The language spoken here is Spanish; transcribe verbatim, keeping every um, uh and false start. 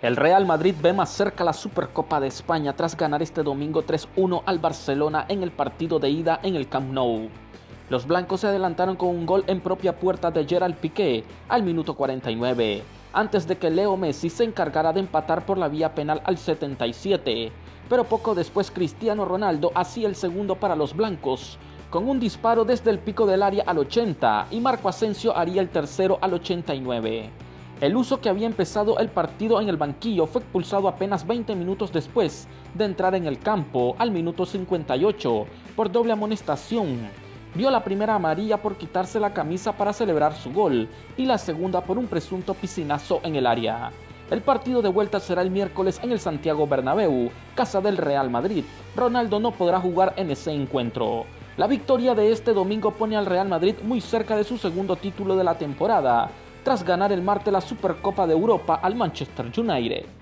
El Real Madrid ve más cerca la Supercopa de España tras ganar este domingo tres uno al Barcelona en el partido de ida en el Camp Nou. Los blancos se adelantaron con un gol en propia puerta de Gerard Piqué al minuto cuarenta y nueve, antes de que Leo Messi se encargara de empatar por la vía penal al setenta y siete, pero poco después Cristiano Ronaldo hacía el segundo para los blancos, con un disparo desde el pico del área al ochenta y Marco Asensio haría el tercero al ochenta y nueve. El uso que había empezado el partido en el banquillo fue expulsado apenas veinte minutos después de entrar en el campo al minuto cincuenta y ocho por doble amonestación. Vio la primera amarilla por quitarse la camisa para celebrar su gol y la segunda por un presunto piscinazo en el área. El partido de vuelta será el miércoles en el Santiago Bernabéu, casa del Real Madrid. Ronaldo no podrá jugar en ese encuentro. La victoria de este domingo pone al Real Madrid muy cerca de su segundo título de la temporada, tras ganar el martes la Supercopa de Europa al Manchester United.